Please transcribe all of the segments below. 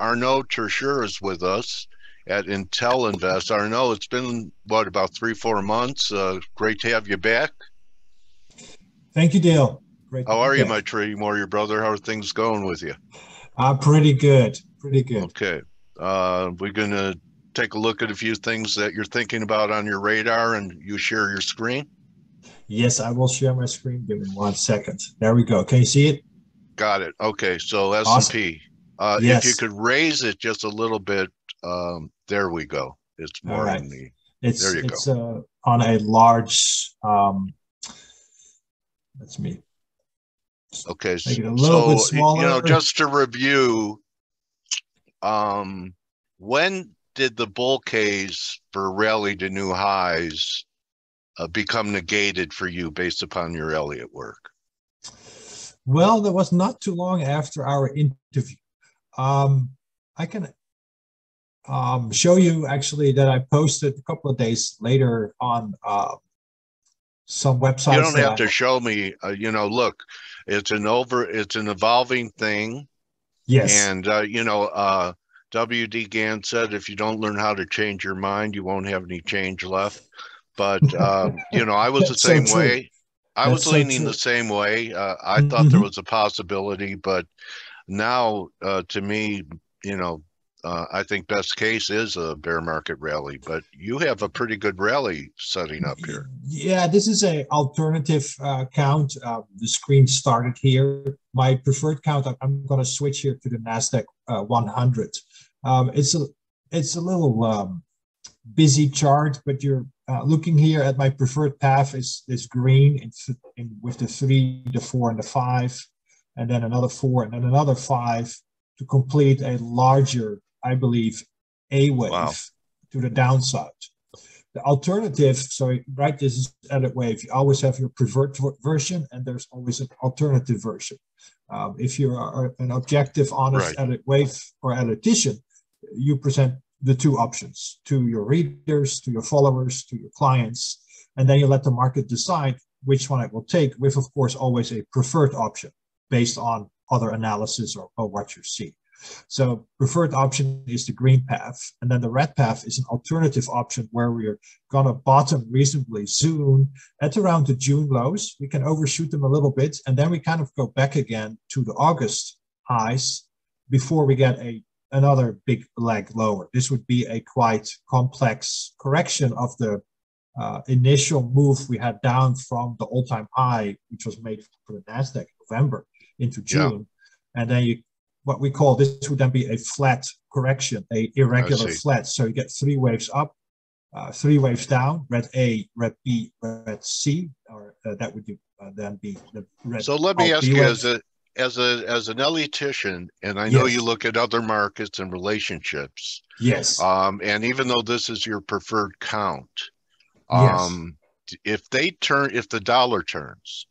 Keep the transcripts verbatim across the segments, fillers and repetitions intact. Arnout Schure is with us at Intel Invest. Arnout, it's been, what, about three, four months? Uh, great to have you back. Thank you, Dale. Great How are you, back. my tree warrior brother? How are things going with you? Uh, pretty good. Pretty good. Okay. Uh, we're going to take a look at a few things that you're thinking about on your radar, and you share your screen. Yes, I will share my screen. Give me one second. There we go. Can you see it? Got it. Okay. So S and P. Awesome. Uh, yes. If you could raise it just a little bit, um, there we go. It's more right. in the, it's, there you it's, go. It's uh, on a large, um, that's me. Okay. Make it a little so, bit smaller. You know, just to review, um, when did the bull case for rally to new highs uh, become negated for you based upon your Elliott work? Well, that was not too long after our interview. Um, I can um, show you actually that I posted a couple of days later on uh, some websites. You don't have I, to show me. Uh, you know, look, it's an over, it's an evolving thing. Yes. And uh, you know, uh, W D Gann said, if you don't learn how to change your mind, you won't have any change left. But uh, you know, I was the same so way. I That's was so leaning true. the same way. Uh, I mm-hmm. thought there was a possibility, but. Now, uh, to me, you know, uh, I think best case is a bear market rally, but you have a pretty good rally setting up here. Yeah, this is an alternative uh, count. Uh, the screen started here. My preferred count, I'm going to switch here to the NASDAQ uh, one hundred. Um, it's, a, it's a little um, busy chart, but you're uh, looking here at my preferred path is, is green in, in, with the three, the four, and the five. And then another four, and then another five to complete a larger, I believe, A wave wow. to the downside. The alternative, so right, this is Elliott wave. You always have your preferred version, and there's always an alternative version. Um, if you are an objective, honest right. Elliott wave or Elliottician, you present the two options to your readers, to your followers, to your clients, and then you let the market decide which one it will take, with, of course, always a preferred option, based on other analysis or, or what you see. So preferred option is the green path. And then the red path is an alternative option where we are going to bottom reasonably soon at around the June lows. We can overshoot them a little bit. And then we kind of go back again to the August highs before we get a another big leg lower. This would be a quite complex correction of the uh, initial move we had down from the all-time high, which was made for the NASDAQ in November. Into June, yeah. and then you, what we call this would then be a flat correction, a irregular flat. So you get three waves up, uh, three waves down, red A, red B, red C, or uh, that would do, uh, then be the red. So let me ask you, as a as a as an Elliottician, and I know yes. you look at other markets and relationships. Yes. Um, and even though this is your preferred count, um, yes. if they turn, if the dollar turns.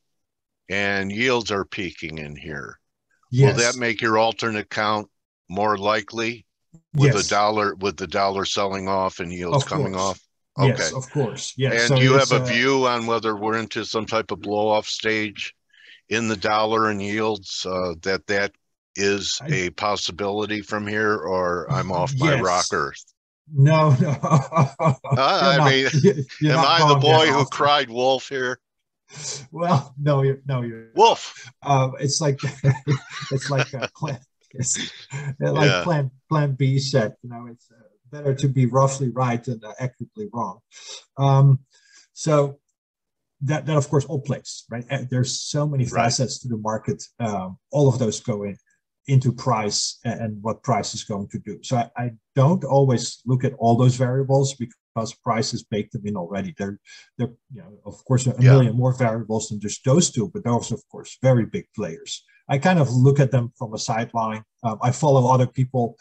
And yields are peaking in here. Yes. Will that make your alternate count more likely with yes. the dollar with the dollar selling off and yields of coming off? Okay. Yes, of course. Yes. And so do you have a uh, view on whether we're into some type of blow off stage in the dollar and yields uh, that that is I, a possibility from here, or I'm off yes. my rocker? No, no. uh, I not, mean, am I the boy who off. cried wolf here? Well, no, you're no, you're wolf. Uh, it's like it's like a plan, it's like yeah. plan plan B set. You know, it's uh, better to be roughly right than uh, accurately wrong. Um, so that that of course all plays right. And there's so many facets right. to the market. Um, all of those go in into price and, and what price is going to do. So I, I don't always look at all those variables because. Because prices baked them in already. They're, they're, you know, of course, a yeah. million more variables than just those two, but those, of course, very big players. I kind of look at them from a sideline. Um, I follow other people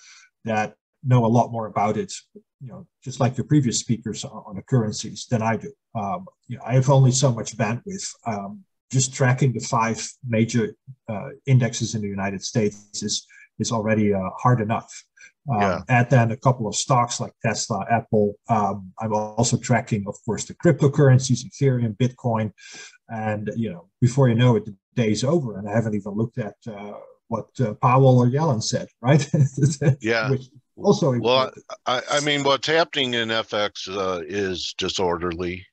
that know a lot more about it, you know, just like the previous speakers on the currencies than I do. Um, you know, I have only so much bandwidth. Um, just tracking the five major uh, indexes in the United States is is already uh, hard enough. Um, yeah. Add then a couple of stocks like Tesla, Apple. Um, I'm also tracking, of course, the cryptocurrencies, Ethereum, Bitcoin, and you know, before you know it, the day's over, and I haven't even looked at uh, what uh, Powell or Yellen said, right? Yeah. Which also well, I, I mean, what's happening in F X uh, is disorderly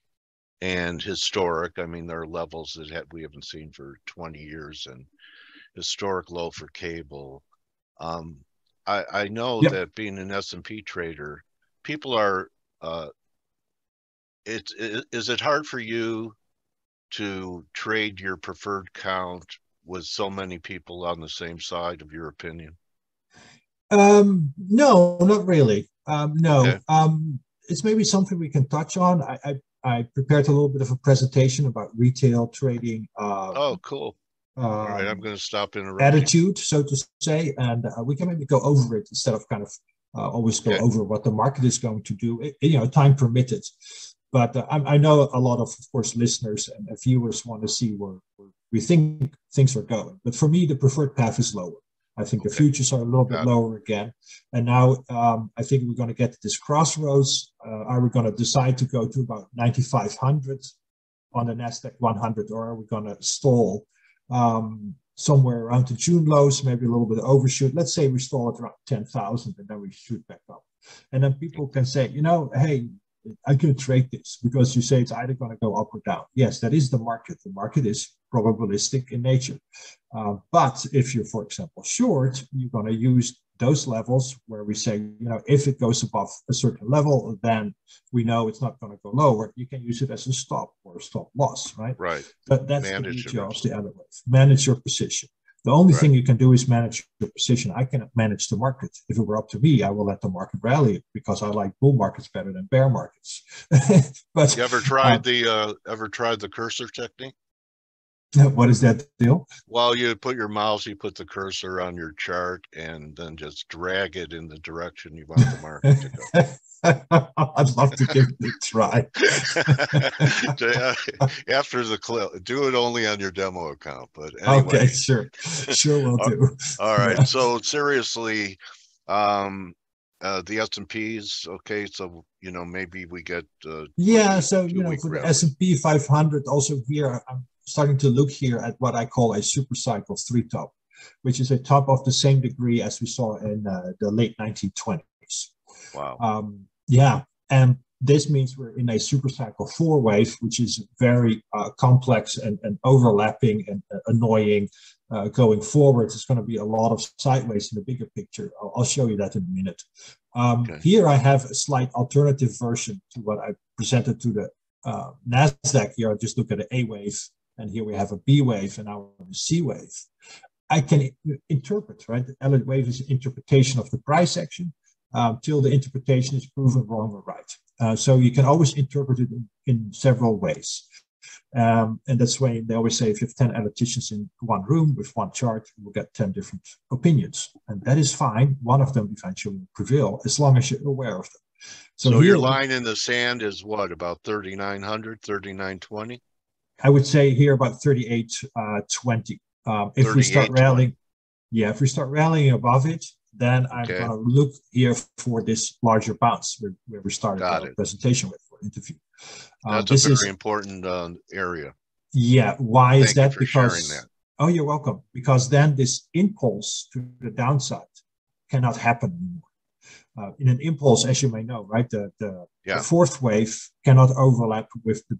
and historic. I mean, there are levels that have, we haven't seen for twenty years, and historic low for cable. Um, I, I know yep. that being an S and P trader, people are, uh, it, it, is it hard for you to trade your preferred count with so many people on the same side of your opinion? Um, no, not really. Um, no, okay. um, it's maybe something we can touch on. I, I, I prepared a little bit of a presentation about retail trading. Uh, oh, cool. Um, All right, I'm going to stop interrupting. Attitude, so to say, and uh, we can maybe go over it instead of kind of uh, always go okay. over what the market is going to do, it, you know, time permitted. But uh, I, I know a lot of, of course, listeners and viewers want to see where, where we think things are going. But for me, the preferred path is lower. I think okay. the futures are a little bit lower again. And now um, I think we're going to get to this crossroads. Uh, are we going to decide to go to about ninety-five hundred on the NASDAQ one hundred, or are we going to stall um, somewhere around the June lows, maybe a little bit of overshoot? Let's say we stall at around ten thousand and then we shoot back up. And then people can say, you know, hey, I could trade this because you say it's either going to go up or down. Yes, that is the market. The market is probabilistic in nature. Uh, but if you're, for example, short, you're going to use those levels where we say, you know, if it goes above a certain level, then we know it's not going to go lower. You can use it as a stop or a stop loss, right? Right. But that's the beauty of the Elliott wave. Manage your position. The only right. thing you can do is manage your position. I cannot manage the market. If it were up to me, I will let the market rally because I like bull markets better than bear markets. But you ever tried um, the uh, ever tried the cursor technique? What is that, Dale? Well, you put your mouse, you put the cursor on your chart, and then just drag it in the direction you want the market to go. I'd love to give it a try. After the clip, do it only on your demo account. But anyway. Okay, sure. Sure will do. All right. Yeah. So seriously, um, uh, the S and Ps, okay, so, you know, maybe we get... Uh, yeah, so, you know, for rally. The S and P five hundred, also here, I'm starting to look here at what I call a super cycle three top, which is a top of the same degree as we saw in uh, the late nineteen twenties. Wow. Um, yeah, and this means we're in a supercycle four wave, which is very uh, complex and, and overlapping and uh, annoying uh, going forward. It's going to be a lot of sideways in the bigger picture. I'll, I'll show you that in a minute. Um, okay. Here I have a slight alternative version to what I presented to the uh, NASDAQ here. I just look at an A wave, and here we have a B wave, and now a C wave. I can interpret, right? The Elliott wave is an interpretation of the price action. Um, till the interpretation is proven wrong or right. Uh, so you can always interpret it in, in several ways. Um, and that's why they always say if you have ten Elliotticians in one room with one chart, you will get ten different opinions. And that is fine. One of them eventually will prevail as long as you're aware of them. So, so your line in the sand is what, about thirty-nine hundred, thirty-nine twenty? I would say here about thirty-eight twenty. Uh, um, if we start rallying, twenty. Yeah, if we start rallying above it, then I'm okay. going to look here for this larger bounce where, where we started the presentation with for interview. Uh, That's this a very is, important uh, area. Yeah. Why Thank is that? Because that. Oh, you're welcome. Because then this impulse to the downside cannot happen anymore. Uh, in an impulse, as you may know, right, the, the, yeah. the fourth wave cannot overlap with the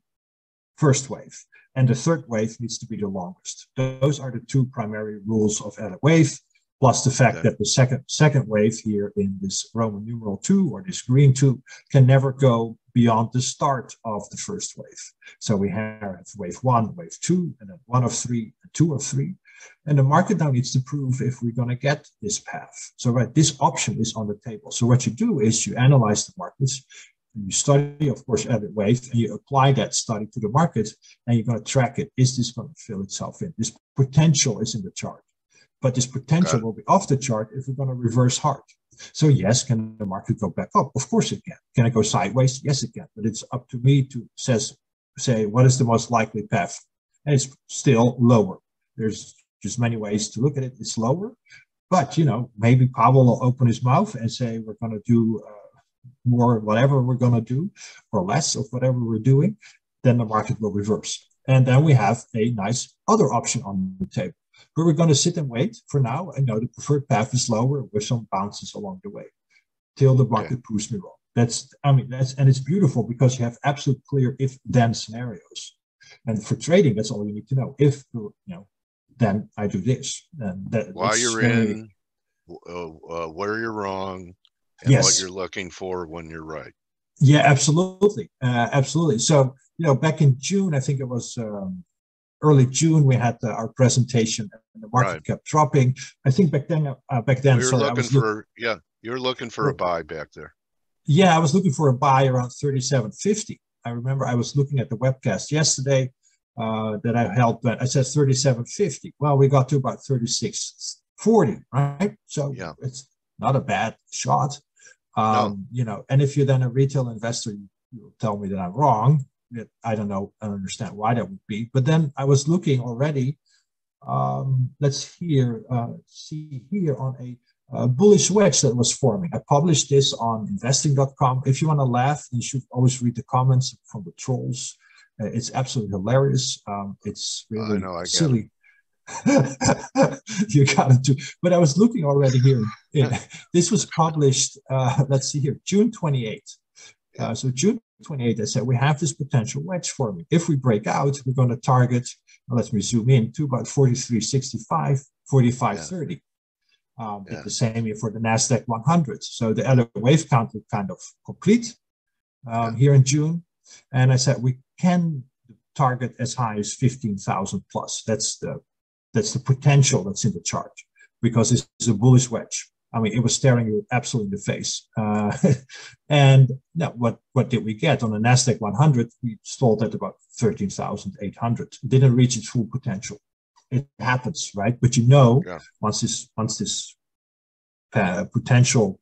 first wave. And the third wave needs to be the longest. Those are the two primary rules of Elliott wave. Plus the fact okay. that the second second wave here in this Roman numeral two or this green two can never go beyond the start of the first wave. So we have wave one, wave two, and then one of three, two of three. And the market now needs to prove if we're going to get this path. So right, this option is on the table. So what you do is you analyze the markets. You study, of course, Elliott wave, and you apply that study to the market, and you're going to track it. Is this going to fill itself in? This potential is in the chart. But this potential will be off the chart if we're going to reverse hard. So yes, can the market go back up? Of course it can. Can it go sideways? Yes, it can. But it's up to me to says, say, what is the most likely path? And it's still lower. There's just many ways to look at it. It's lower. But, you know, maybe Powell will open his mouth and say, we're going to do uh, more, whatever we're going to do, or less of whatever we're doing. Then the market will reverse. And then we have a nice other option on the table. But we're going to sit and wait for now. I know the preferred path is lower with some bounces along the way till the market okay. proves me wrong. That's, I mean, that's, and it's beautiful because you have absolute clear if then scenarios. And for trading, that's all you need to know. If, you know, then I do this. And that, While you're very, in, uh, where you're wrong, and yes. what you're looking for when you're right. Yeah, absolutely. Uh, absolutely. So, you know, back in June, I think it was um, early June, we had uh, our presentation and the market right. kept dropping. I think back then, uh, back then, we sorry, looking I was for, look yeah, you're looking for a buy back there. Yeah, I was looking for a buy around thirty-seven fifty. I remember I was looking at the webcast yesterday uh, that I held, but I said thirty-seven fifty. Well, we got to about thirty-six forty, right? So yeah. it's not a bad shot. Um, no. You know, and if you're then a retail investor, you, you'll tell me that I'm wrong. That I don't know, I don't understand why that would be. But then I was looking already. Um, let's hear, uh, see here on a uh, bullish wedge that was forming. I published this on investing dot com. If you want to laugh, you should always read the comments from the trolls. Uh, it's absolutely hilarious. Um, it's really I know, I get silly. It. You got it too. But I was looking already here. Yeah. This was published, uh, let's see here, June twenty-eighth. Uh, so June twenty-eighth, I said, we have this potential wedge forming. If we break out, we're going to target, well, let me zoom in, to about forty-three sixty-five, forty-five thirty. Yeah. Um, yeah. The same here for the NASDAQ one hundred. So the Elliott wave count was kind of complete um, yeah. here in June. And I said, we can target as high as fifteen thousand plus. That's the That's the potential that's in the chart because this is a bullish wedge. I mean, it was staring you absolutely in the face. Uh, and now what, what did we get? On the NASDAQ one hundred, we stalled at about thirteen thousand eight hundred. Didn't reach its full potential. It happens, right? But you know, yeah. once this, once this uh, potential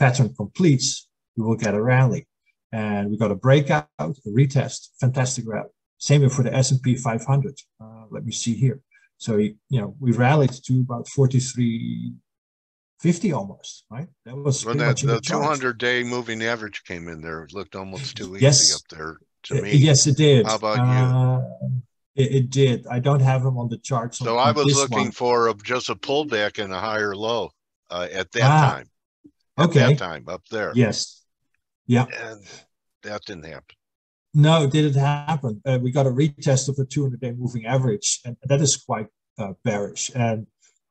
pattern completes, you will get a rally. And we got a breakout, a retest, fantastic rally. Same here for the S and P five hundred. Uh, let me see here. So, you know, we rallied to about forty-three fifty almost, right? That was well, that, the two hundred day moving average came in there. It looked almost too easy yes. up there to it, me. Yes, it did. How about uh, you? It, it did. I don't have them on the chart. So on, I was looking one. for a, just a pullback and a higher low uh, at that ah, time. At okay. that time up there. Yes. Yeah. And that didn't happen. No, it didn't happen. Uh, we got a retest of the two hundred day moving average, and that is quite uh, bearish. And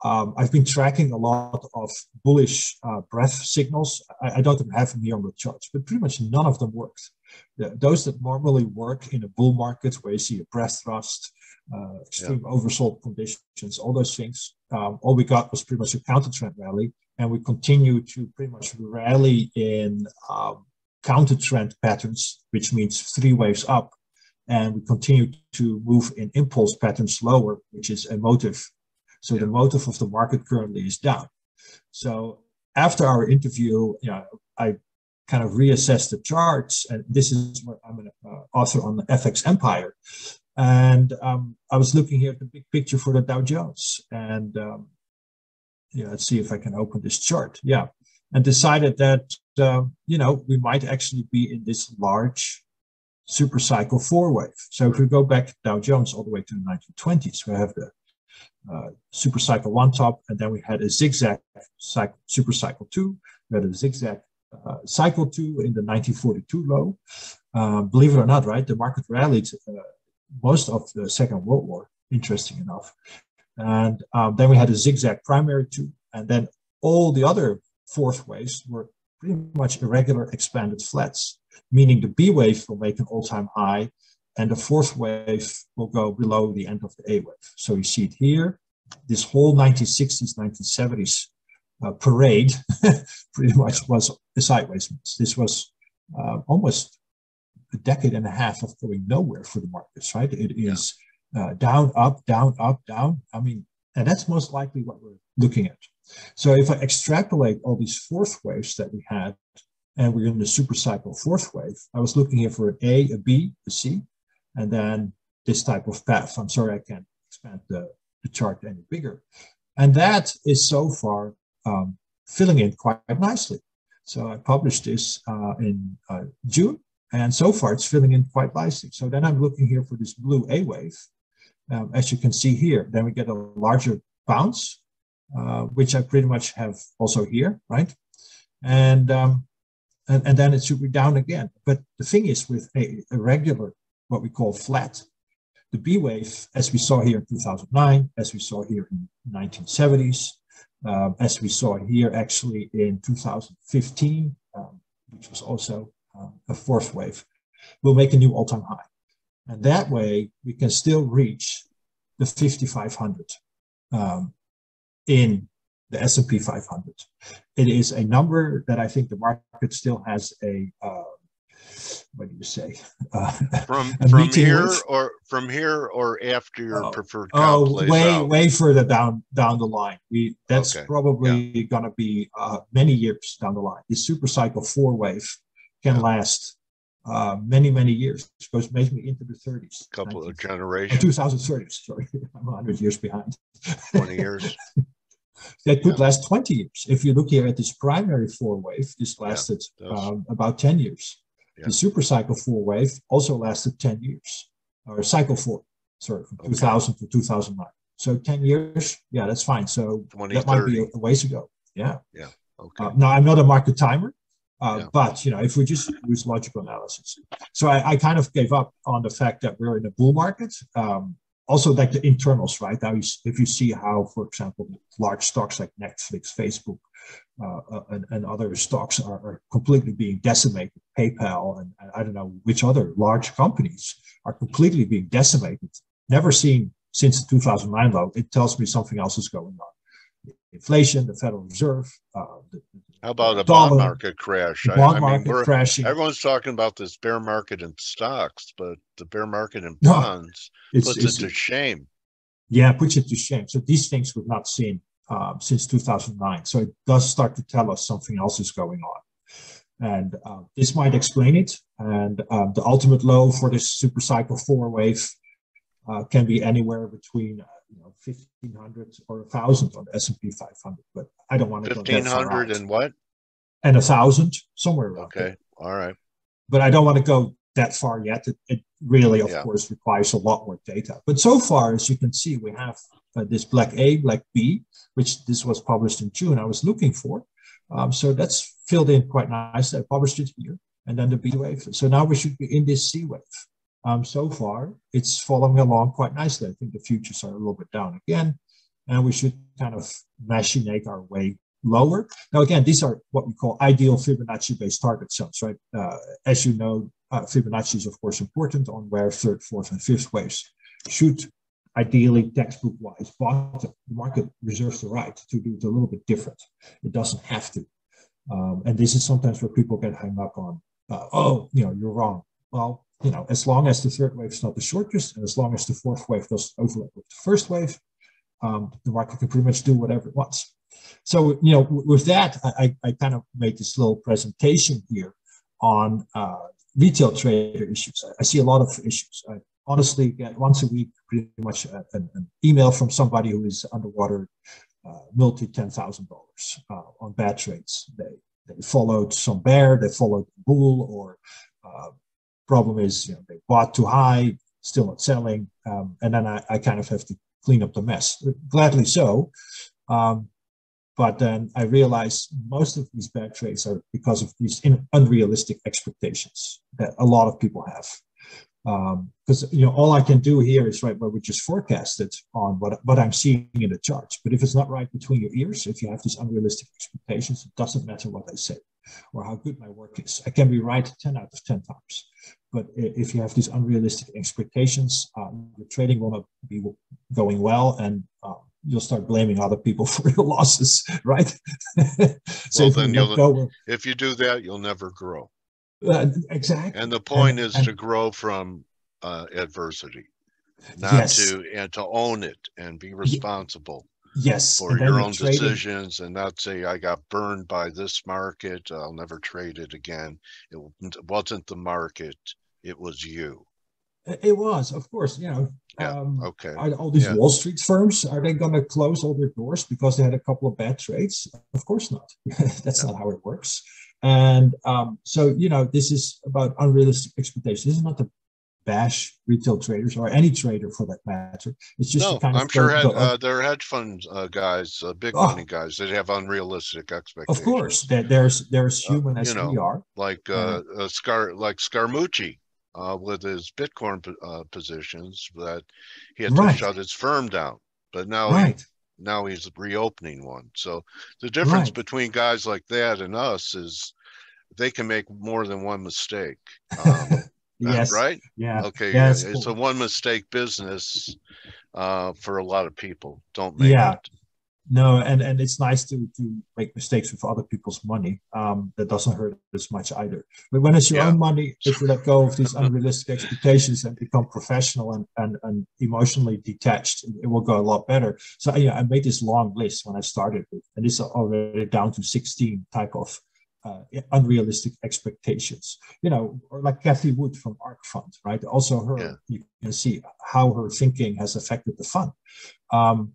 um, I've been tracking a lot of bullish uh, breath signals. I, I don't have them here on the charts, but pretty much none of them worked. The, those that normally work in a bull market where you see a breath thrust, uh, extreme yeah. oversold conditions, all those things, um, all we got was pretty much a counter trend rally, and we continue to pretty much rally in um, counter trend patterns, which means three waves up, and we continue to move in impulse patterns lower, which is a motive. So yeah. the motive of the market currently is down. So after our interview, you know, I kind of reassessed the charts, and this is what I'm an uh, author on the F X Empire. And um, I was looking here at the big picture for the Dow Jones, and um, yeah, let's see if I can open this chart. Yeah. And decided that, uh, you know, we might actually be in this large super cycle four wave. So if we go back Dow Jones all the way to the nineteen twenties, we have the uh, super cycle one top, and then we had a zigzag cycle, super cycle two. We had a zigzag uh, cycle two in the nineteen forty-two low. Uh, believe it or not, right, the market rallied uh, most of the Second World War, interesting enough. And um, then we had a zigzag primary two, and then all the other fourth waves were pretty much irregular expanded flats, meaning the B wave will make an all-time high and the fourth wave will go below the end of the A wave. So you see it here, this whole nineteen sixties, nineteen seventies uh, parade pretty much was a sideways mix. This was uh, almost a decade and a half of going nowhere for the markets, right? It is uh, down, up, down, up, down. I mean, and that's most likely what we're looking at. So if I extrapolate all these fourth waves that we had, and we're in the super cycle fourth wave, I was looking here for an A, a B, a C, and then this type of path. I'm sorry, I can't expand the, the chart any bigger. And that is so far um, filling in quite nicely. So I published this uh, in uh, June, and so far it's filling in quite nicely. So then I'm looking here for this blue A wave, um, as you can see here. Then we get a larger bounce, uh, which I pretty much have also here, right? And, um, and and then it should be down again. But the thing is, with a, a regular, what we call flat, the B wave, as we saw here in two thousand nine, as we saw here in the nineteen seventies, um, as we saw here actually in two thousand fifteen, um, which was also um, a fourth wave, will make a new all-time high. And that way, we can still reach the fifty-five hundred um, in the S and P five hundred. It is a number that I think the market still has a, uh, what do you say? Uh, from from here with. or from here or after your oh, preferred count Oh, way, out. way further down down the line. We That's okay. probably yeah. going to be uh, many years down the line. This super cycle four wave can yeah. last Uh, many, many years. It goes maybe into the thirties. A couple nineteen, of generations. two thousand thirties, sorry. I'm one hundred years behind. twenty years. That could yeah. last twenty years. If you look here at this primary four wave, this lasted yeah, um, about ten years. Yeah. The super cycle four wave also lasted ten years, or cycle four, sorry, from okay. two thousand to two thousand nine. So ten years, yeah, that's fine. So that might be a, a ways ago. Yeah. Yeah. Okay. Uh, now, I'm not a market timer. Uh, yeah. But, you know, if we just use logical analysis. So I, I kind of gave up on the fact that we're in a bull market. Um, also, like the internals, right? Now, if you see how, for example, large stocks like Netflix, Facebook, uh, and, and other stocks are, are completely being decimated, PayPal, and, and I don't know which other large companies are completely being decimated. Never seen since the two thousand nine low. It tells me something else is going on. Inflation, the Federal Reserve. Uh, the, How about a dollar, bond market crash? Bond I, I market mean, crashing. Everyone's talking about this bear market in stocks, but the bear market in no, bonds it's, puts it's, it to shame. Yeah, puts it to shame. So these things we've not seen uh, since two thousand nine. So it does start to tell us something else is going on. And uh, this might explain it. And uh, the ultimate low for this super cycle four wave uh, can be anywhere between... Uh, you know, fifteen hundred or one thousand on the S and P five hundred, but I don't want to go that far out. And what? And one thousand, somewhere around Okay, there. All right. But I don't want to go that far yet. It, it really, of yeah. course, requires a lot more data. But so far, as you can see, we have uh, this black A, black B, which this was published in June. I was looking for. Um, so that's filled in quite nicely. I published it here. And then the B wave. So now we should be in this C wave. Um, so far, it's following along quite nicely. I think the futures are a little bit down again, and we should kind of machinate our way lower. Now, again, these are what we call ideal Fibonacci-based target cells, right? Uh, as you know, uh, Fibonacci is, of course, important on where third, fourth, and fifth waves should ideally, textbook-wise, bottom. The market reserves the right to do it a little bit different. It doesn't have to. Um, and this is sometimes where people get hung up on, uh, oh, you know, you're wrong. Well, you know, as long as the third wave is not the shortest, and as long as the fourth wave doesn't overlap with the first wave, um, the market can pretty much do whatever it wants. So, you know, with that, I, I kind of made this little presentation here on uh, retail trader issues. I, I see a lot of issues. I honestly get once a week pretty much a, an, an email from somebody who is underwater uh, multi-ten thousand dollars uh, on bad trades. They, they followed some bear, they followed bull, or... Uh, problem is, you know, they bought too high, still not selling, um, and then I, I kind of have to clean up the mess. Gladly so, um, but then I realize most of these bad trades are because of these in unrealistic expectations that a lot of people have. Because um, you know, all I can do here is right where we just forecasted on what what I'm seeing in the charts. But if it's not right between your ears, if you have these unrealistic expectations, it doesn't matter what I say or how good my work is. I can be right ten out of ten times. But if you have these unrealistic expectations, um, your trading will not be going well, and um, you'll start blaming other people for your losses, right? So well, if, then you you'll, go, if you do that, you'll never grow. Uh, exactly. And the point and, is and, to grow from uh, adversity, not yes. to, and to own it and be responsible. Yeah. Yes, for your own trading. Decisions, and not say I got burned by this market. I'll never trade it again. It wasn't the market; it was you. It was, of course. You know, yeah. um, okay. Are all these yeah. Wall Street firms, are they going to close all their doors because they had a couple of bad trades? Of course not. That's yeah. not how it works. And um, so, you know, this is about unrealistic expectations. This is not the bash retail traders or any trader for that matter. It's just no, kind of I'm sure had, uh, they're hedge fund uh, guys, uh, big oh, money guys that have unrealistic expectations. Of course, that there's there's human uh, as know, we are, like uh, uh, Scar like Scarmucci uh, with his Bitcoin uh, positions that he had right. to shut his firm down, but now right. he, now he's reopening one. So the difference right. between guys like that and us is they can make more than one mistake. Um, Yes. Uh, right. Yeah. Okay. Yeah, it's, it's cool. a one mistake business uh, for a lot of people. Don't make yeah. it. No, and and it's nice to to make mistakes with other people's money. Um, that doesn't hurt as much either. But when it's your yeah. own money, if you let go of these unrealistic expectations and become professional and, and and emotionally detached, it will go a lot better. So yeah, I made this long list when I started, with, and it's already down to sixteen type of. Uh, unrealistic expectations, you know, or like Kathy Wood from Arc Fund, right? Also her, yeah. you can see how her thinking has affected the fund. Um,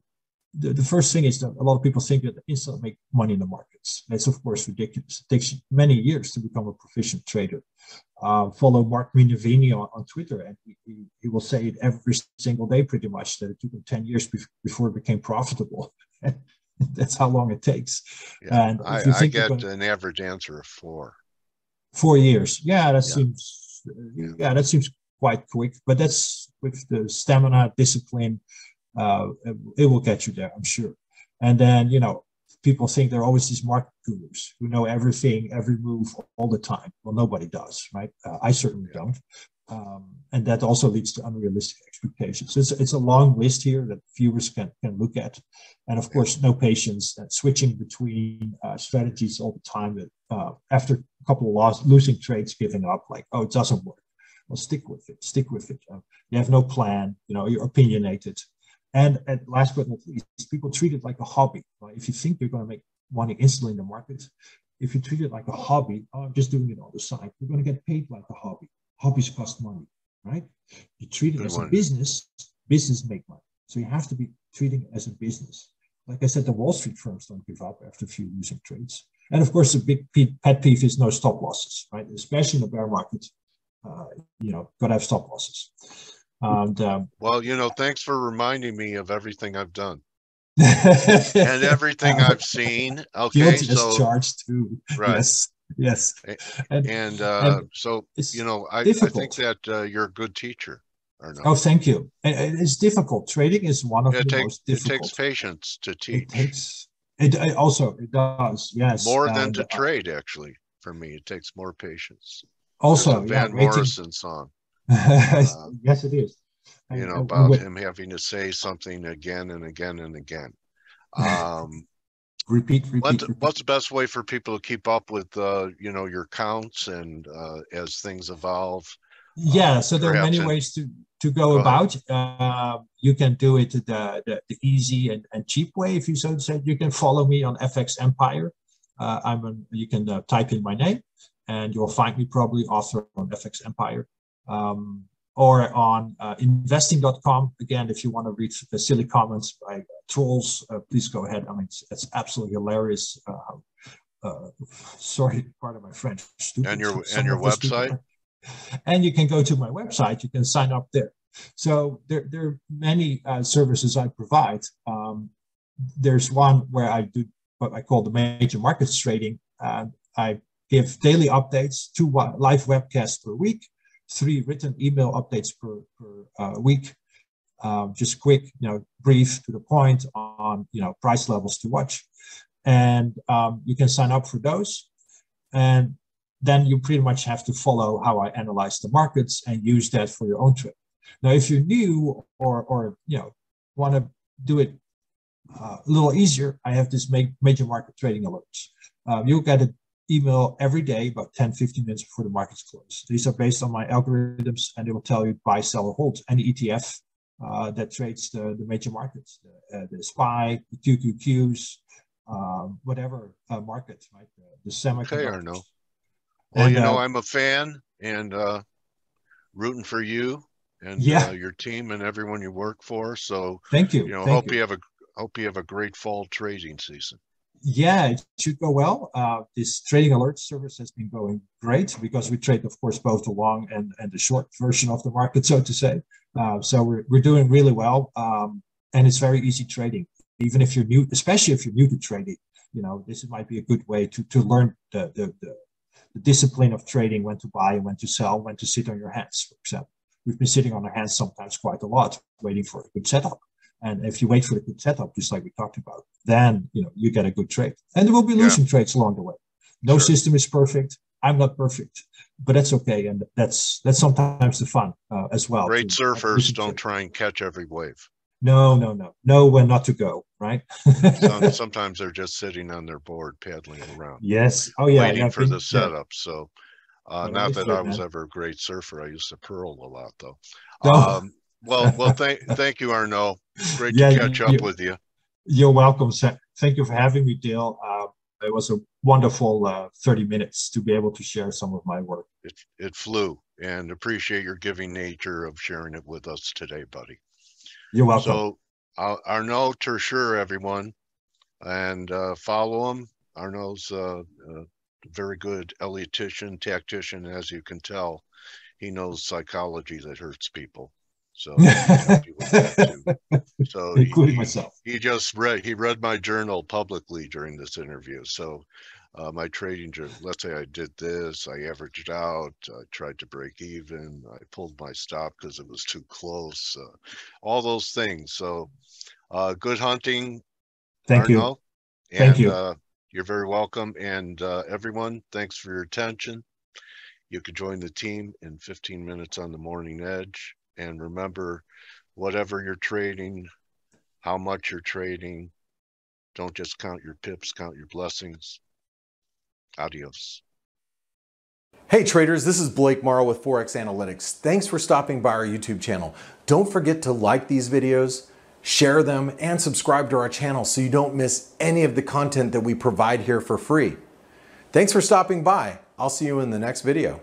the, the first thing is that a lot of people think that they instantly make money in the markets. That's of course ridiculous. It takes many years to become a proficient trader. Uh, follow Mark Minovini on, on Twitter, and he, he, he will say it every single day pretty much, that it took him ten years be before it became profitable. That's how long it takes. Yeah, and I, I get gonna, an average answer of four. Four years. Yeah, that yeah. seems yeah. yeah, that seems quite quick. But that's with the stamina, discipline, uh, it, it will get you there, I'm sure. And then, you know, people think there are always these market gurus who know everything, every move, all the time. Well, nobody does, right? Uh, I certainly don't. Um, and that also leads to unrealistic expectations. It's, it's a long list here that viewers can, can look at. And of course, no patience and switching between uh, strategies all the time. That, uh, after a couple of loss, losing trades, giving up, like, oh, it doesn't work. Well, stick with it, stick with it. Um, you have no plan, you know, you're opinionated. And, and last but not least, people treat it like a hobby. Right? If you think you're going to make money instantly in the market, if you treat it like a hobby, oh, I'm just doing it on the side, you're going to get paid like a hobby. Hobbies cost money, right? You treat it Good as one. a business, business make money. So you have to be treating it as a business. Like I said, the Wall Street firms don't give up after a few losing trades. And of course, the big pet peeve is no stop losses, right? Especially in the bear market, uh, you know, got to have stop losses. And, um, well, you know, thanks for reminding me of everything I've done. And everything I've seen. Okay, guilty so, as charged too. Right. Yes. Yes, and, and, uh, and so you know, I, I think that uh, you're a good teacher. Arnout. Oh, thank you. And it's difficult. Trading is one of it the takes, most difficult. It takes patience to teach. It takes. It, it also it does. Yes, more than and, to uh, trade. Actually, for me, it takes more patience. Also, a Van yeah, Morrison song. Uh, yes, it is. And, you know about uh, him having to say something again and again and again. Um, Repeat, repeat, what, repeat. What's the best way for people to keep up with, uh, you know, your counts and uh, as things evolve? Yeah, uh, so there are many in, ways to, to go, go about. Uh, you can do it the, the, the easy and, and cheap way, if you so said. You can follow me on F X Empire. Uh, I'm an, you can uh, type in my name, and you'll find me probably author on F X Empire. Um, or on uh, investing dot com. Again, if you want to read the silly comments by uh, trolls, uh, please go ahead. I mean, it's, it's absolutely hilarious. Uh, uh, sorry, part of my French. Stupid. And your, and your website? Stupid. And you can go to my website. You can sign up there. So there, there are many uh, services I provide. Um, there's one where I do what I call the major markets trading. And I give daily updates, two live webcasts per week, three written email updates per, per uh, week, um, just quick, you know, brief to the point on, you know, price levels to watch. And um, you can sign up for those. And then you pretty much have to follow how I analyze the markets and use that for your own trade. Now, if you're new or, or you know, want to do it uh, a little easier, I have this make major market trading alerts. Uh, you'll get a email every day about ten, fifteen minutes before the markets close. These are based on my algorithms, and they will tell you buy, sell, or hold any E T F uh, that trades the, the major markets, the, uh, the S P Y, the Q Q Qs, um, whatever uh, market, right? The, the semiconductors. Okay, Arnout. Well, and, you know, uh, I'm a fan and uh, rooting for you and yeah. uh, your team and everyone you work for. So thank you. You know, thank hope you. you have a hope you have a great fall trading season. yeah, it should go well. Uh, this trading alert service has been going great because we trade, of course, both the long and, and the short version of the market, so to say. Uh, so we're, we're doing really well, um, and it's very easy trading. Even if you're new, especially if you're new to trading, you know, this might be a good way to, to learn the, the, the, the discipline of trading, when to buy, when to sell, when to sit on your hands, for example. We've been sitting on our hands sometimes quite a lot, waiting for a good setup. And if you wait for a good setup, just like we talked about, then you know you get a good trade. And there will be losing yeah. trades along the way. No sure. system is perfect. I'm not perfect, but that's okay. And that's that's sometimes the fun uh, as well. Great to, surfers uh, don't try and catch every wave. No, no, no. Know when not to go, right? Sometimes they're just sitting on their board paddling around. Yes. Oh, yeah. Waiting yeah, for think, the setup. Yeah. So uh, no, not that I was man. ever a great surfer. I used to pearl a lot, though. Oh. Um, Well, well, thank, thank you, Arnaud. Great yeah, to catch up with you. You're welcome, Sam. Thank you for having me, Dale. Uh, it was a wonderful uh, thirty minutes to be able to share some of my work. It, it flew, and appreciate your giving nature of sharing it with us today, buddy. You're welcome. So, uh, Arnaut Schure, everyone, and uh, follow him. Arnaut's uh, a very good Elliottician, tactician, as you can tell. He knows psychology that hurts people. So, so including he, myself, he just read he read my journal publicly during this interview. So, uh, my trading journal. Let's say I did this. I averaged out. I tried to break even. I pulled my stop because it was too close. Uh, all those things. So, uh, good hunting. Thank Arnaut, you. Thank and, you. Uh, you're very welcome. And uh, everyone, thanks for your attention. You can join the team in fifteen minutes on the Morning Edge. And remember, whatever you're trading, how much you're trading, don't just count your pips, count your blessings. Adios. Hey traders, this is Blake Morrow with Forex Analytics. Thanks for stopping by our YouTube channel. Don't forget to like these videos, share them, and subscribe to our channel so you don't miss any of the content that we provide here for free. Thanks for stopping by. I'll see you in the next video.